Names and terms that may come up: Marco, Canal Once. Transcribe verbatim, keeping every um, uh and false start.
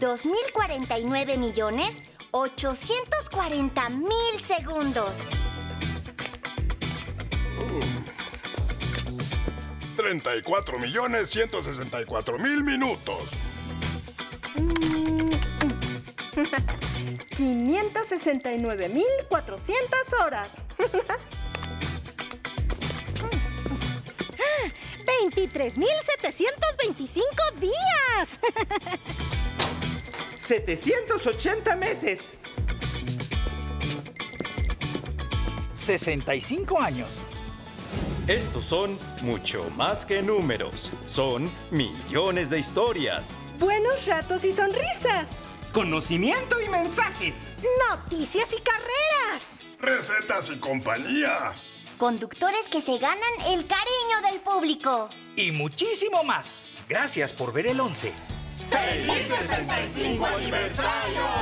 dos mil cuarenta y nueve millones ochocientos cuarenta mil segundos. treinta y cuatro millones ciento sesenta y cuatro mil minutos. quinientas sesenta y nueve mil cuatrocientas horas. veintitrés mil setecientos veinticinco días. setecientos ochenta meses. sesenta y cinco años. Estos son mucho más que números. Son millones de historias. Buenos ratos y sonrisas. Conocimiento y mensajes. Noticias y carreras. Recetas y compañía. Conductores que se ganan el cariño del público. Y muchísimo más. Gracias por ver el Once. ¡Feliz sesenta y cinco aniversario!